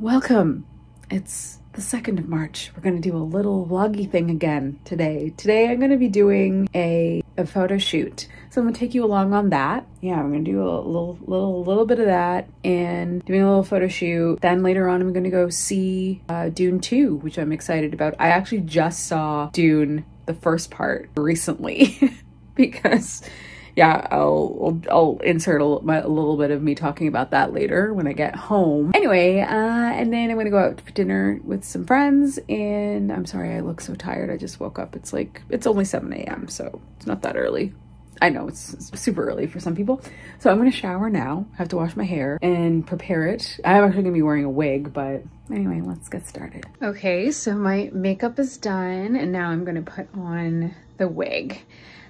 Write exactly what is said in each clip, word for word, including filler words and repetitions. Welcome. It's the second of March. We're going to do a little vloggy thing again today. Today I'm going to be doing a, a photo shoot. So I'm going to take you along on that. Yeah, I'm going to do a little, little, little bit of that and doing a little photo shoot. Then later on, I'm going to go see uh, Dune two, which I'm excited about. I actually just saw Dune, the first part, recently because... yeah, I'll, I'll, I'll insert a, my, a little bit of me talking about that later when I get home. Anyway, uh, and then I'm gonna go out for dinner with some friends, and I'm sorry I look so tired. I just woke up. It's like, it's only seven A M, so it's not that early. I know it's, it's super early for some people. So I'm gonna shower now. I have to wash my hair and prepare it. I'm actually gonna be wearing a wig, but anyway, let's get started. Okay, so my makeup is done, and now I'm gonna put on the wig.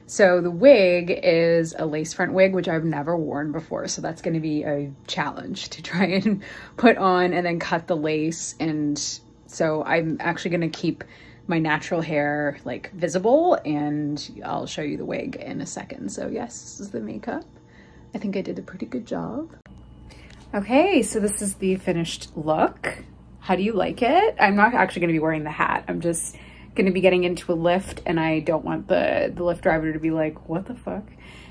So the wig is a lace front wig, which I've never worn before. So that's going to be a challenge to try and put on and then cut the lace. And so I'm actually going to keep my natural hair like visible, and I'll show you the wig in a second. So yes, this is the makeup. I think I did a pretty good job. Okay, so this is the finished look. How do you like it? I'm not actually going to be wearing the hat. I'm just... going to be getting into a lift, and I don't want the the lift driver to be like, what the fuck?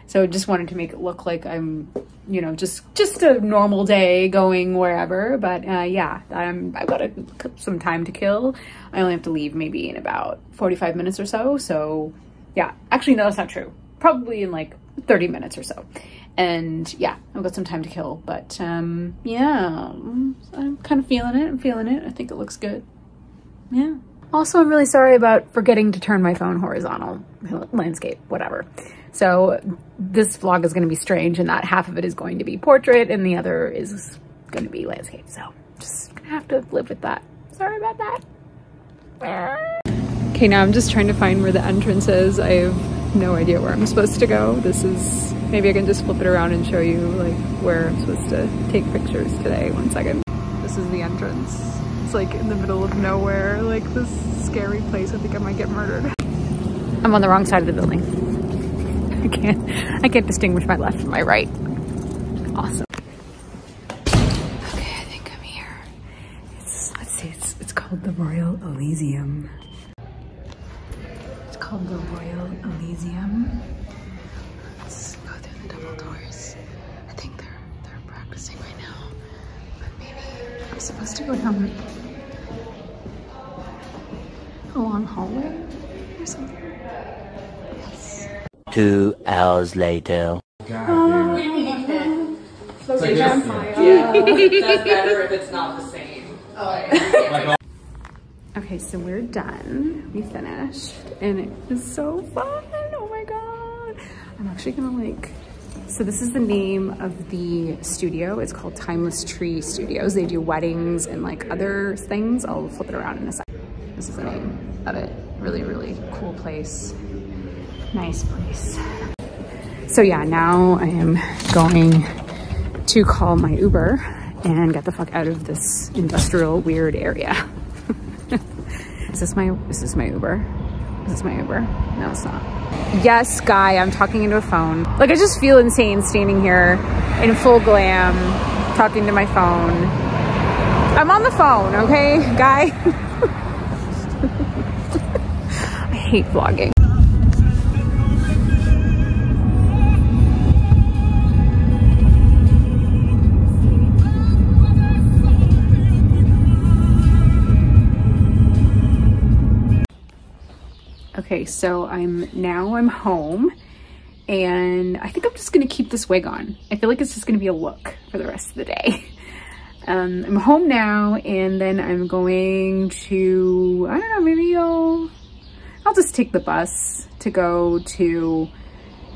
So just wanted to make it look like I'm, you know, just just a normal day going wherever. But uh, yeah, I'm, I've got a, some time to kill. I only have to leave maybe in about forty-five minutes or so. So yeah, actually, no, that's not true. Probably in like thirty minutes or so. And yeah, I've got some time to kill. But um, yeah, I'm kind of feeling it. I'm feeling it. I think it looks good. Yeah. Also, I'm really sorry about forgetting to turn my phone horizontal, landscape, whatever. So this vlog is going to be strange, and that half of it is going to be portrait and the other is going to be landscape. So just gonna have to live with that. Sorry about that. Okay, now I'm just trying to find where the entrance is. I have no idea where I'm supposed to go. This is, maybe I can just flip it around and show you like where I'm supposed to take pictures today. One second. This is the entrance. It's like in the middle of nowhere, like this scary place. I think I might get murdered. I'm on the wrong side of the building. I can't, I can't distinguish my left from my right. Awesome. Okay, I think I'm here. It's, let's see, it's, it's called the Royal Elysium. It's called the Royal Elysium. Let's go through the double doors. I think they're, they're practicing right now, but maybe I'm supposed to go down the a long hallway or something. Yes. Two hours later. God, oh, it's like just, yeah. That's better if it's not the same. Oh, yeah. Okay, so we're done. We finished, and it was so fun. Oh my god! I'm actually gonna like. So this is the name of the studio. It's called Timeless Tree Studios. They do weddings and like other things. I'll flip it around in a second. This is the name of it. Really, really cool place. Nice place. So yeah, now I am going to call my Uber and get the fuck out of this industrial weird area. Is this my, is this my Uber? Is this my Uber? No, it's not. Yes, guy, I'm talking into a phone. Like I just feel insane standing here in full glam, talking to my phone. I'm on the phone, okay, guy? I hate vlogging. Okay, so I'm now I'm home, and I think I'm just gonna keep this wig on. I feel like it's just gonna be a look for the rest of the day. um, I'm home now, and then I'm going to, I don't know, maybe I'll I'll just take the bus to go to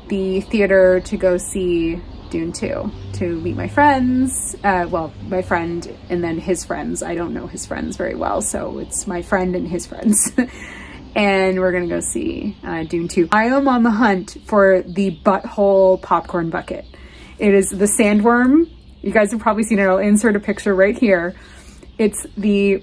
the theater to go see Dune two, to meet my friends, uh, well, my friend and then his friends. I don't know his friends very well, so it's my friend and his friends. And we're gonna go see uh, Dune two. I am on the hunt for the butthole popcorn bucket. It is the sandworm. You guys have probably seen it. I'll insert a picture right here. It's the,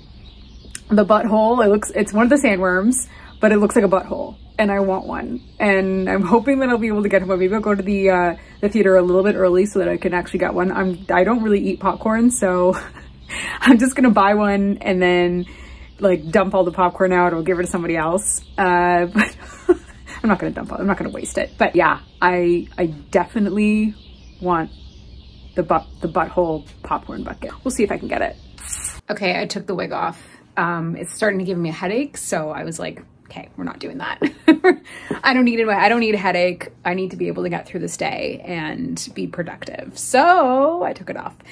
the butthole. It looks, it's one of the sandworms, but it looks like a butthole, and I want one. And I'm hoping that I'll be able to get one. Maybe I'll go to the uh, the theater a little bit early so that I can actually get one. I'm, I don't really eat popcorn, so I'm just gonna buy one and then like dump all the popcorn out or give it to somebody else. Uh, but I'm not gonna dump it, I'm not gonna waste it. But yeah, I I definitely want the butt the butthole popcorn bucket. We'll see if I can get it. Okay, I took the wig off. Um, it's starting to give me a headache, so I was like, okay, we're not doing that. I don't need it. I don't need a headache. I need to be able to get through this day and be productive. So I took it off. I'm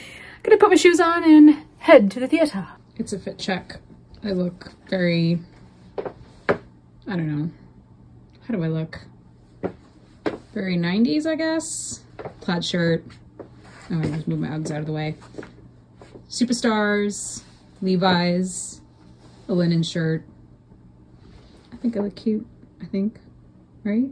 gonna put my shoes on and head to the theater. It's a fit check. I look very, I don't know. How do I look? Very nineties, I guess. Plaid shirt. Oh, I just moved my Uggs out of the way. Superstars, Levi's, a linen shirt. I think I look cute, I think, right?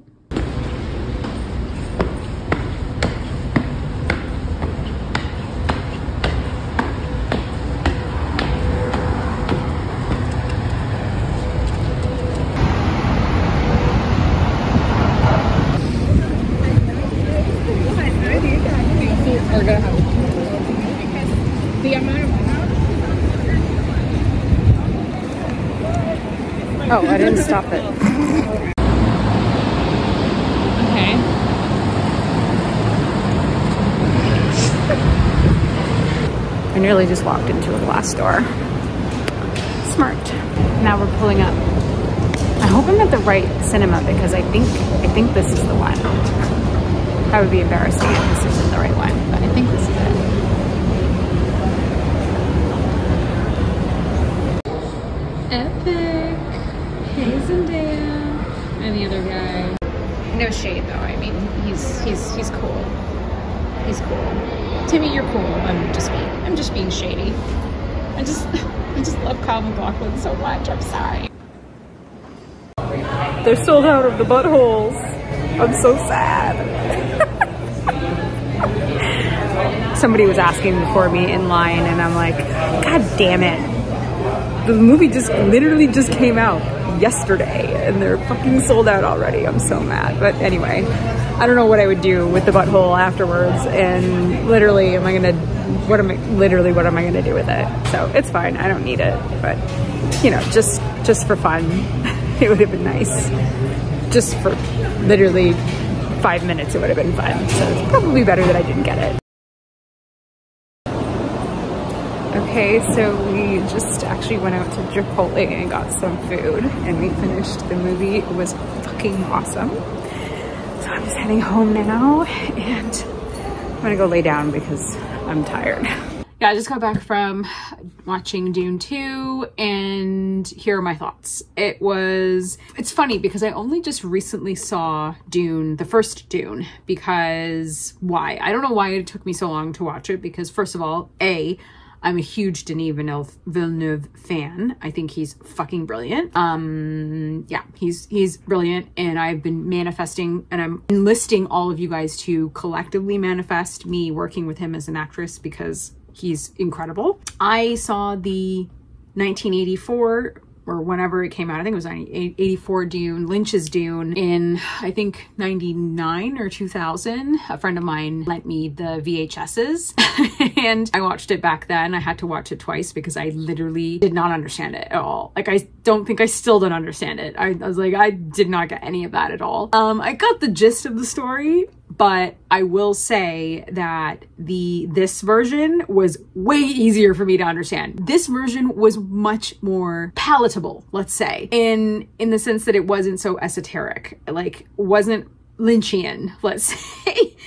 Oh, I didn't stop it. Okay. I nearly just walked into a glass door. Smart. Now we're pulling up. I hope I'm at the right cinema because I think I think this is the one. That would be embarrassing if this isn't the right one, but I think this is it. And the other guy. No shade though, I mean, he's he's he's cool. He's cool. Timmy, you're cool. I'm just being I'm just being shady. I just I just love Kyle MacLachlan so much, I'm sorry. They're sold out of the buttholes. I'm so sad. Somebody was asking for me in line and I'm like, God damn it. The movie just literally just came out yesterday and they're fucking sold out already. I'm so mad. But anyway, I don't know what I would do with the butthole afterwards, and literally am I gonna what am I literally what am I gonna do with it? So it's fine, I don't need it, but you know, just just for fun it would have been nice. Just for literally five minutes it would have been fun, so it's probably better that I didn't get it. Okay, so we just actually went out to Chipotle and got some food and we finished the movie. It was fucking awesome. So I'm just heading home now and I'm gonna go lay down because I'm tired. Yeah, I just got back from watching Dune two and here are my thoughts. It was, it's funny because I only just recently saw Dune, the first Dune, because why? I don't know why it took me so long to watch it because first of all, A, I'm a huge Denis Villeneuve fan. I think he's fucking brilliant. Um, yeah, he's he's brilliant. And I've been manifesting and I'm enlisting all of you guys to collectively manifest me working with him as an actress because he's incredible. I saw the nineteen eighty-four or whenever it came out, I think it was eighty-four Dune, Lynch's Dune in, I think ninety-nine or two thousand. A friend of mine lent me the V H Ses and I watched it back then. I had to watch it twice because I literally did not understand it at all. Like I don't think I still don't understand it. I, I was like, I did not get any of that at all. Um, I got the gist of the story, but I will say that the this version was way easier for me to understand. This version was much more palatable, let's say, in in the sense that it wasn't so esoteric, like wasn't Lynchian, let's say.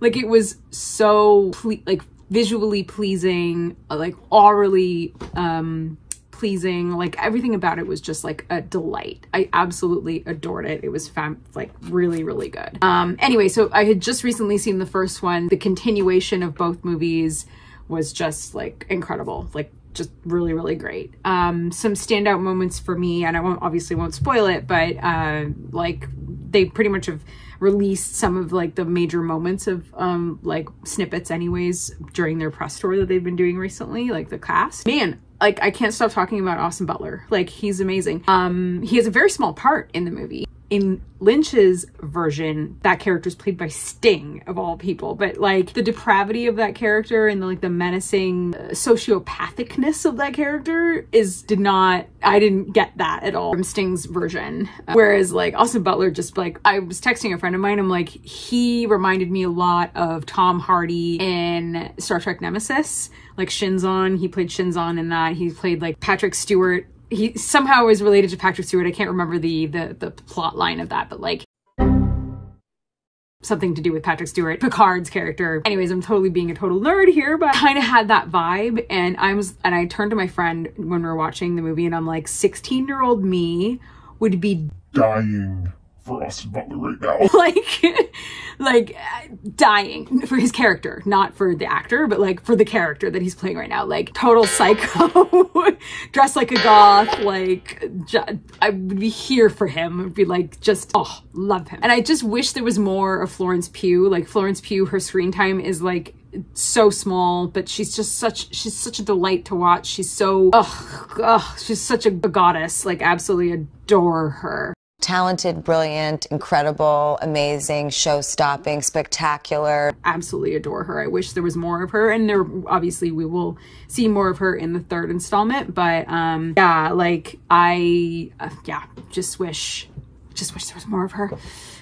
Like it was so ple like visually pleasing, like aurally um pleasing, like everything about it was just like a delight. I absolutely adored it. It was fam like really, really good. Um, anyway, so I had just recently seen the first one. The continuation of both movies was just like incredible, like just really, really great. Um, some standout moments for me, and I won't obviously won't spoil it, but uh, like they pretty much have released some of like the major moments of um, like snippets anyways during their press tour that they've been doing recently, like the cast. Man, like I can't stop talking about Austin Butler. Like he's amazing. Um, he has a very small part in the movie. in Lynch's version, that character is played by Sting, of all people. But like the depravity of that character and the, like the menacing uh, sociopathicness of that character is did not, I didn't get that at all from Sting's version. Uh, whereas like Austin Butler, just like, I was texting a friend of mine, I'm like, he reminded me a lot of Tom Hardy in Star Trek Nemesis, like Shinzon. He played Shinzon in that. He played like Patrick Stewart. He somehow is related to Patrick Stewart. I can't remember the, the, the plot line of that, but like something to do with Patrick Stewart, Picard's character. Anyways, I'm totally being a total nerd here, but I kind of had that vibe. And I was, and I turned to my friend when we were watching the movie and I'm like, sixteen year old me would be dying for Austin Butler right now. Like, like dying for his character, not for the actor, but like for the character that he's playing right now. Like total psycho, dressed like a goth, like I would be here for him. I would be like, just, oh, love him. And I just wish there was more of Florence Pugh. Like Florence Pugh, her screen time is like so small, but she's just such, she's such a delight to watch. She's so, ugh, ugh, she's such a, a goddess. Like absolutely adore her. Talented, brilliant, incredible, amazing, show-stopping, spectacular. Absolutely adore her. I wish there was more of her, and there obviously we will see more of her in the third installment, but um yeah, like I uh, yeah, just wish just wish there was more of her.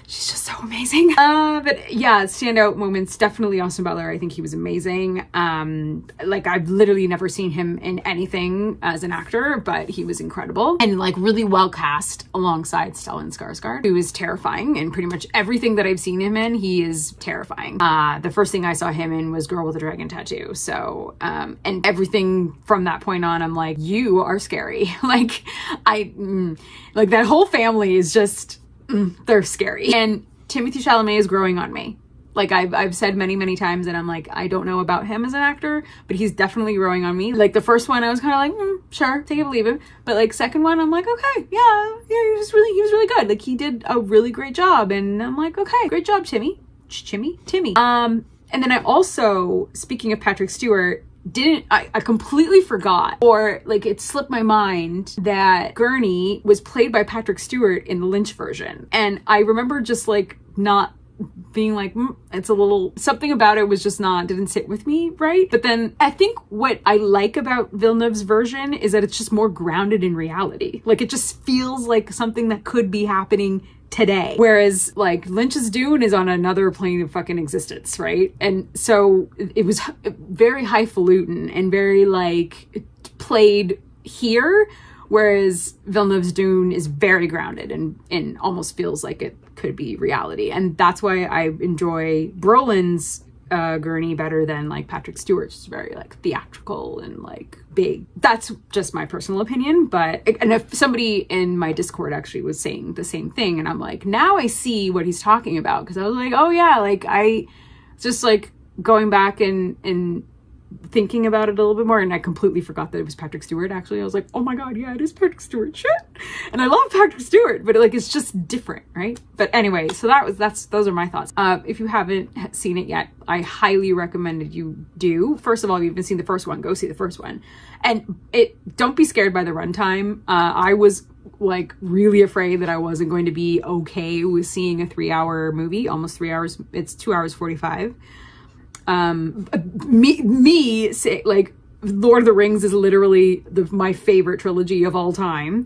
She's just so amazing. Uh but yeah, standout moments, definitely Austin Butler. I think he was amazing. Um like I've literally never seen him in anything as an actor, but he was incredible and like really well cast alongside Stellan Skarsgård, who is terrifying in pretty much everything that I've seen him in. He is terrifying. Uh the first thing I saw him in was Girl with a Dragon Tattoo. So um and everything from that point on, I'm like, you are scary. Like I mm, like that whole family is just Mm, they're scary. And Timothée Chalamet is growing on me. Like I've, I've said many, many times, and I'm like, I don't know about him as an actor, but he's definitely growing on me. Like the first one I was kind of like, mm, sure, take it, believe him. But like second one, I'm like, okay, yeah, yeah, he was really, he was really good. Like he did a really great job. And I'm like, okay, great job, Timmy, Ch Timmy, Timmy. Um, and then I also, speaking of Patrick Stewart, didn't I, I completely forgot, or like it slipped my mind, that Gurney was played by Patrick Stewart in the Lynch version. And I remember just like not being like, mm, it's a little, something about it was just not, didn't sit with me right. But then I think what I like about Villeneuve's version is that it's just more grounded in reality. Like it just feels like something that could be happening today. Whereas like Lynch's Dune is on another plane of fucking existence, right? And so it was very highfalutin and very like played here, whereas Villeneuve's Dune is very grounded and, and almost feels like it could be reality. And that's why I enjoy Brolin's uh, Gurney better than like Patrick Stewart's. It's very like theatrical and like big. That's just my personal opinion, but and if somebody in my Discord actually was saying the same thing, and I'm like, now I see what he's talking about, because I was like, oh yeah, like I just like going back and and thinking about it a little bit more, and I completely forgot that it was Patrick Stewart. Actually, I was like, oh my god, yeah, it is Patrick Stewart, shit. And I love Patrick Stewart, but it, like it's just different, right? But anyway, so that was that's those are my thoughts. Uh if you haven't seen it yet, I highly recommend you do. First of all, if you haven't seen the first one, go see the first one. And it don't be scared by the runtime. uh I was like really afraid that I wasn't going to be okay with seeing a three hour movie, almost three hours. It's two hours forty-five. Um, me, me say, like Lord of the Rings is literally the, my favorite trilogy of all time.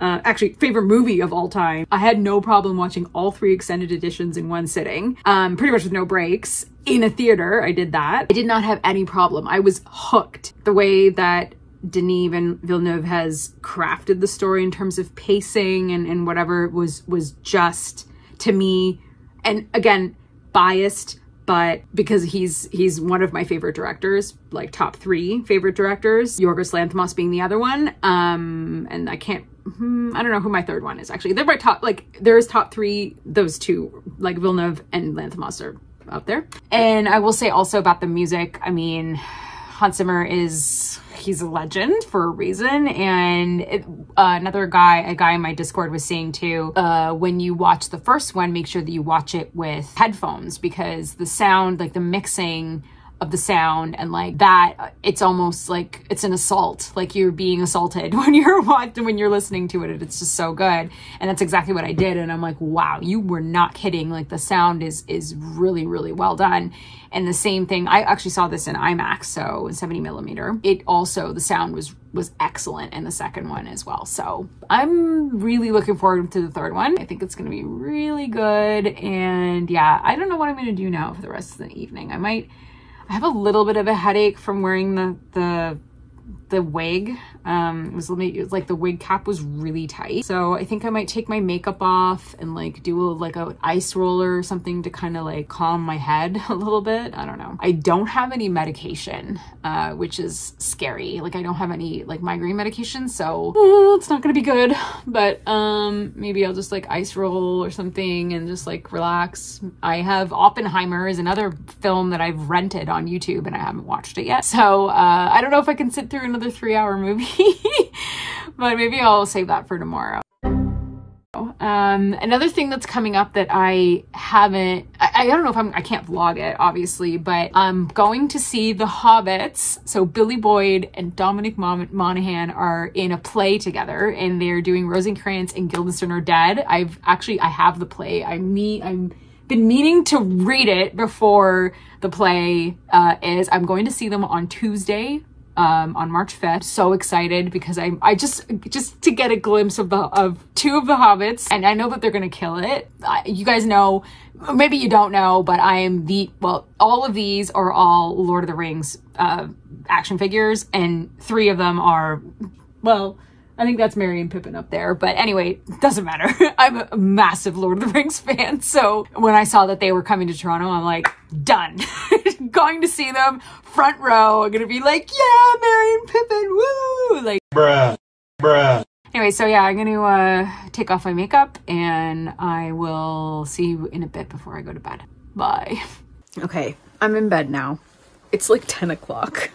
Uh, actually favorite movie of all time. I had no problem watching all three extended editions in one sitting, um, pretty much with no breaks in a theater. I did that. I did not have any problem. I was hooked. The way that Denis Villeneuve has crafted the story in terms of pacing and, and whatever was, was just to me, and again, biased, but because he's he's one of my favorite directors, like top three favorite directors, Yorgos Lanthimos being the other one. Um, and I can't, hmm, I don't know who my third one is actually. They're my top, like there's top three, those two, like Villeneuve and Lanthimos are up there. And I will say also about the music, I mean, Hans Zimmer is, he's a legend for a reason. And it, uh, another guy, a guy in my Discord was saying too, uh, when you watch the first one, make sure that you watch it with headphones, because the sound, like the mixing of the sound and like that, it's almost like it's an assault, like you're being assaulted when you're watching, when you're listening to it. It's just so good. And that's exactly what I did. And I'm like, wow, you were not kidding. Like the sound is, is really, really well done. And the same thing, I actually saw this in IMAX, so in seventy millimeter. It also, the sound was was excellent in the second one as well. So I'm really looking forward to the third one. I think it's gonna be really good. And yeah, I don't know what I'm gonna do now for the rest of the evening. I might, I have a little bit of a headache from wearing the, the, the wig. Um, it was, it was like the wig cap was really tight. So I think I might take my makeup off and like do a, like an ice roller or something to kind of like calm my head a little bit. I don't know. I don't have any medication, uh, which is scary. Like I don't have any like migraine medication, so oh, it's not gonna be good. But um, maybe I'll just like ice roll or something and just like relax. I have Oppenheimer is another film that I've rented on YouTube and I haven't watched it yet. So uh, I don't know if I can sit through another three hour movie. But maybe I'll save that for tomorrow. Um, another thing that's coming up that I haven't, I, I don't know if I'm, I can't vlog it obviously, but I'm going to see The Hobbits. So Billy Boyd and Dominic Mon Monaghan are in a play together and they're doing Rosencrantz and Guildenstern Are Dead. I've actually, I have the play. I mean, I'm been meaning to read it before the play uh, is. I'm going to see them on Tuesday. Um, on March fifth. So excited because I, I just, just to get a glimpse of the, of two of the Hobbits, and I know that they're going to kill it. Uh, you guys know, maybe you don't know, but I am the, well, all of these are all Lord of the Rings, uh, action figures, and three of them are, well, I think that's Merry and Pippin up there, but anyway, doesn't matter. I'm a massive Lord of the Rings fan, so when I saw that they were coming to Toronto, I'm like, done. Going to see them, front row. I'm gonna be like, yeah, Merry and Pippin, woo! Like, bruh, bruh. Anyway, so yeah, I'm gonna uh, take off my makeup, and I will see you in a bit before I go to bed. Bye. Okay, I'm in bed now. It's like ten o'clock,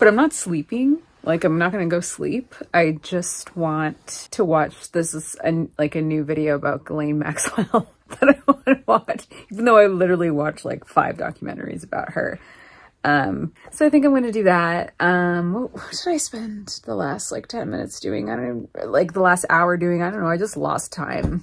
but I'm not sleeping. Like, I'm not gonna go sleep. I just want to watch, this is a, like a new video about Ghislaine Maxwell that I want to watch, even though I literally watched like five documentaries about her. Um, so I think I'm gonna do that. Um, what, what did I spend the last like ten minutes doing? I don't know, like the last hour doing, I don't know, I just lost time.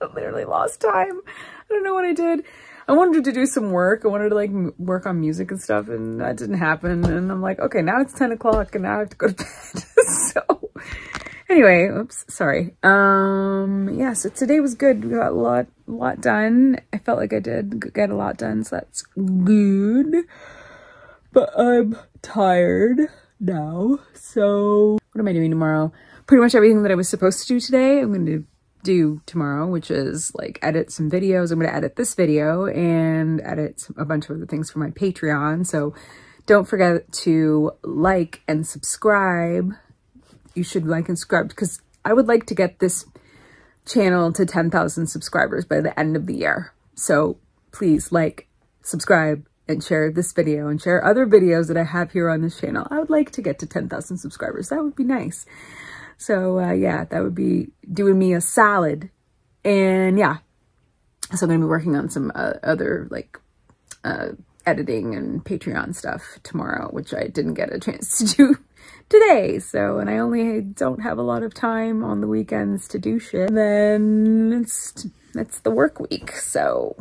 I literally lost time. I don't know what I did. I wanted to do some work. I wanted to like work on music and stuff, and that didn't happen. And I'm like, okay, now it's ten o'clock and now I have to go to bed. So anyway, oops, sorry. Um, yeah, so today was good. We got a lot, lot done. I felt like I did get a lot done, so that's good. But I'm tired now. So what am I doing tomorrow? Pretty much everything that I was supposed to do today, I'm going to do do tomorrow, which is like edit some videos. I'm going to edit this video and edit a bunch of other things for my Patreon. So don't forget to like and subscribe. You should like and subscribe because I would like to get this channel to ten thousand subscribers by the end of the year. So please like, subscribe, and share this video and share other videos that I have here on this channel. I would like to get to ten thousand subscribers. That would be nice. So uh, yeah, that would be doing me a salad. And yeah, so I'm going to be working on some uh, other like uh, editing and Patreon stuff tomorrow, which I didn't get a chance to do today. So, and I only don't have a lot of time on the weekends to do shit. And then it's, it's the work week. So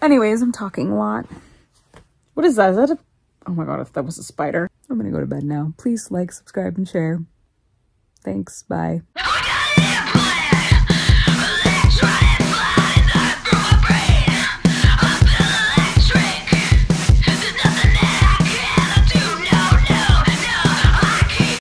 anyways, I'm talking a lot. What is that? Is that a, oh my God, if that was a spider. I'm going to go to bed now. Please like, subscribe, and share. Thanks. Bye.